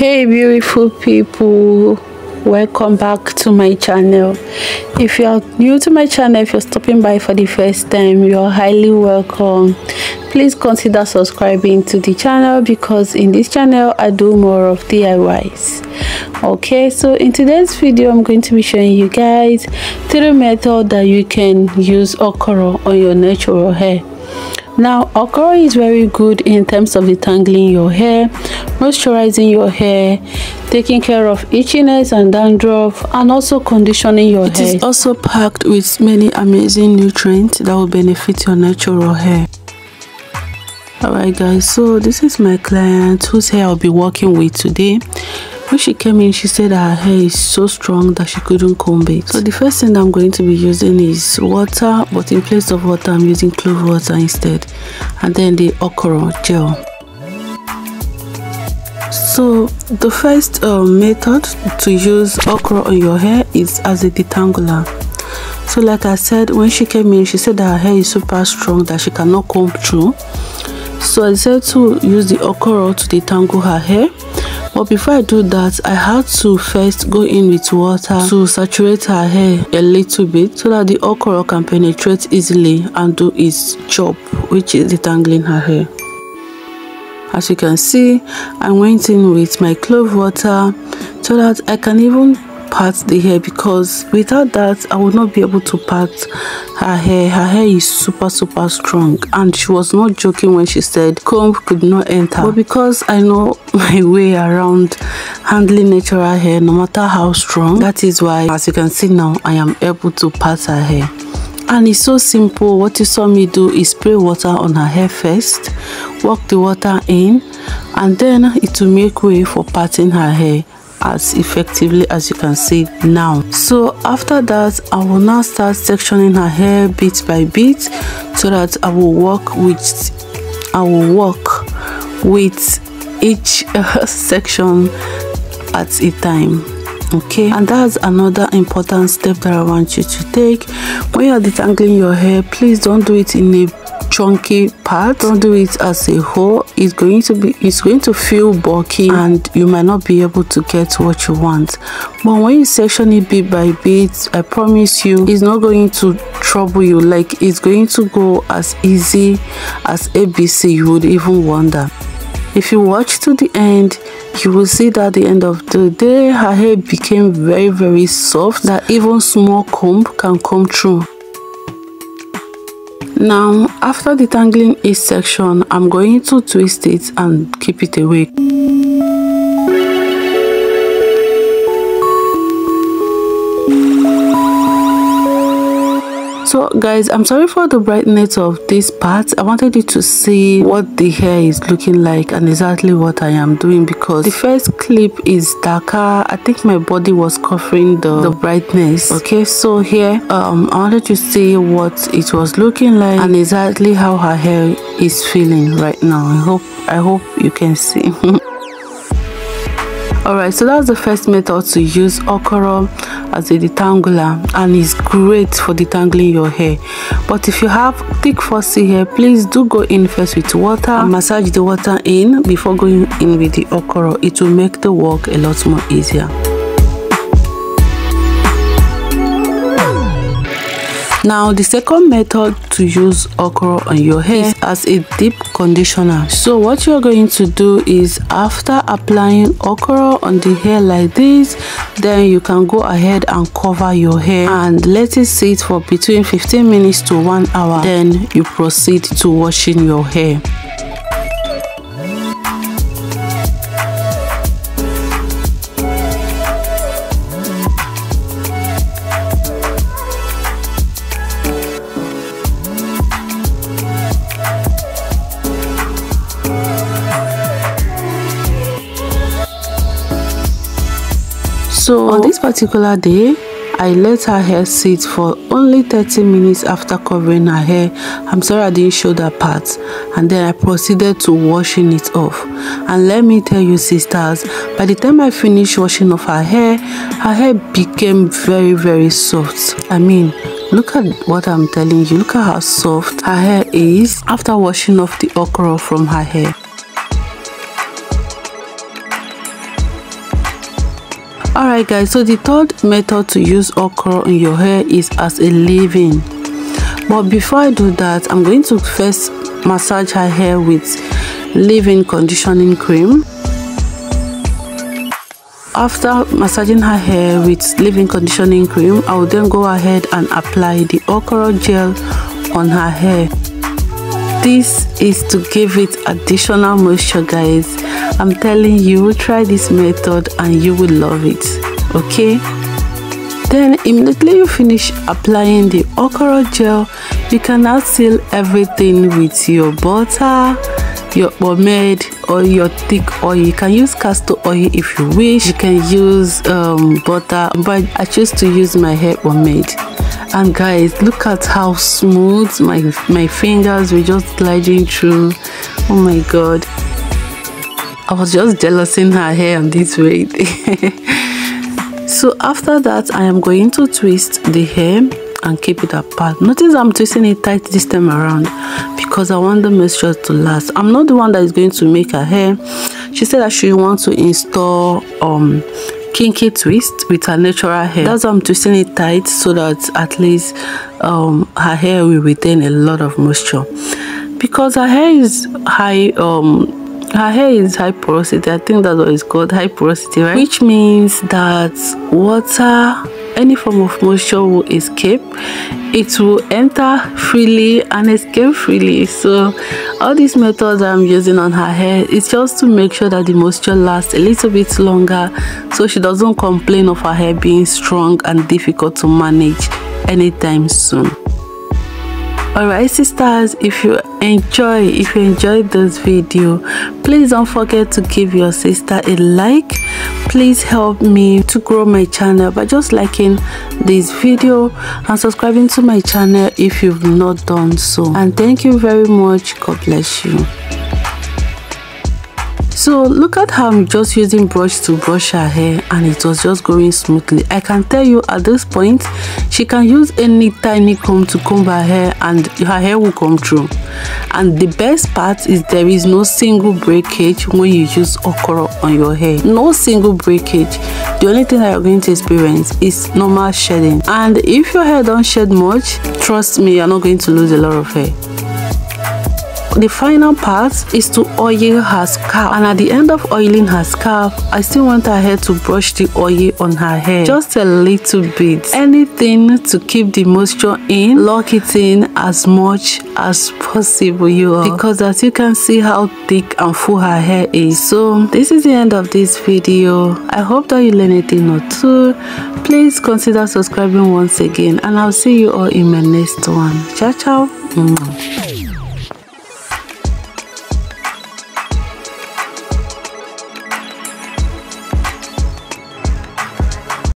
Hey beautiful people, welcome back to my channel. If you are new to my channel, if you're stopping by for the first time, you're highly welcome. Please consider subscribing to the channel because in this channel I do more of DIYs. Okay, so in today's video I'm going to be showing you guys 3 methods that you can use okoro on your natural hair. Now, okoro is very good in terms of detangling your hair, moisturizing your hair, taking care of itchiness and dandruff, and also conditioning your hair. It is also packed with many amazing nutrients that will benefit your natural hair. Alright guys, so this is my client whose hair I'll be working with today. When she came in, she said that her hair is so strong that she couldn't comb it. So the first thing I'm going to be using is water, but in place of water I'm using clove water instead, and then the okoro gel. So the first method to use okoro on your hair is as a detangler. So like I said, when she came in, she said that her hair is super strong that she cannot comb through. So I said to use the okoro to detangle her hair. But before I do that, I had to first go in with water to saturate her hair a little bit so that the okoro can penetrate easily and do its job, which is detangling her hair. As you can see, I went in with my clove water so that I can even part the hair, because without that I would not be able to part her hair. Her hair is super strong, and she was not joking when she said comb could not enter. But because I know my way around handling natural hair, no matter how strong, that is why, as you can see now, I am able to part her hair. And it's so simple. What you saw me do is spray water on her hair first, walk the water in, and then it will make way for parting her hair as effectively as you can see now. So after that, I will now start sectioning her hair bit by bit so that I will work with each section at a time. Okay, and that's another important step that I want you to take. When you're detangling your hair, please don't do it in a chunky part. Don't do it as a whole. It's going to feel bulky and you might not be able to get what you want. But when you section it bit by bit, I promise you it's not going to trouble you. Like, it's going to go as easy as ABC. You would even wonder. If you watch to the end, you will see that at the end of the day her hair became very soft that even small comb can come through. Now, after detangling each section, I'm going to twist it and keep it away. So guys, I'm sorry for the brightness of this part. I wanted you to see what the hair is looking like and exactly what I am doing, because the first clip is darker. I think my body was covering the brightness. Okay, so here I wanted to see what it was looking like and exactly how her hair is feeling right now. I hope you can see. Alright, so that's the first method to use okoro as a detangler, and it's great for detangling your hair. But if you have thick fussy hair, please do go in first with water and massage the water in before going in with the okoro. It will make the work a lot more easier. Now, the second method to use okoro on your hair is as a deep conditioner. So what you're going to do is, after applying okoro on the hair like this, then you can go ahead and cover your hair and let it sit for between 15 minutes to 1 hour. Then you proceed to washing your hair. So on this particular day, I let her hair sit for only 30 minutes after covering her hair. I'm sorry I didn't show that part. And then I proceeded to washing it off. And let me tell you sisters, by the time I finished washing off her hair became very soft. I mean, look at what I'm telling you. Look at how soft her hair is after washing off the okoro from her hair. Alright guys, so the third method to use okra in your hair is as a leave-in. But before I do that, I'm going to first massage her hair with leave-in conditioning cream. After massaging her hair with leave-in conditioning cream, I will then go ahead and apply the okra gel on her hair. This is to give it additional moisture, guys. I'm telling you, try this method and you will love it. Okay, then immediately you finish applying the okra gel, you can now seal everything with your butter, your pomade, or your thick oil. You can use castor oil if you wish. You can use butter, but I choose to use my hair pomade. And guys, look at how smooth my fingers were just gliding through. Oh my god, I was just jealousing her hair on this way. So after that, I am going to twist the hair and keep it apart. Notice I'm twisting it tight this time around because I want the moisture to last. I'm not the one that is going to make her hair. She said that she wants to install kinky twist with her natural hair. That's why I'm twisting it tight, so that at least her hair will retain a lot of moisture, because her hair is high porosity. I think that's what it's called, high porosity, right? Which means that water, any form of moisture, will escape. It will enter freely and escape freely. So all these methods I'm using on her hair is just to make sure that the moisture lasts a little bit longer, so she doesn't complain of her hair being strong and difficult to manage anytime soon. Alright sisters, if you enjoyed this video, please don't forget to give your sister a like. Please help me to grow my channel by just liking this video and subscribing to my channel if you've not done so. And thank you very much. God bless you. So look at how I'm just using brush to brush her hair, and it was just going smoothly. I can tell you at this point, she can use any tiny comb to comb her hair and her hair will come through. And the best part is there is no single breakage when you use okra on your hair. No single breakage. The only thing that you're going to experience is normal shedding. And if your hair don't shed much, trust me, you're not going to lose a lot of hair. The final part is to oil her scalp, and at the end of oiling her scalp, I still want her hair to brush the oil on her hair just a little bit, anything to keep the moisture in. Lock it in as much as possible, you all, because as you can see how thick and full her hair is. So this is the end of this video. I hope that you learn a thing or two. Please consider subscribing once again, and I'll see you all in my next one. Ciao ciao.